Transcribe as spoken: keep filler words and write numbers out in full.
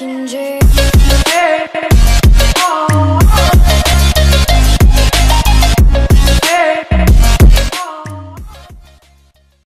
American Dream.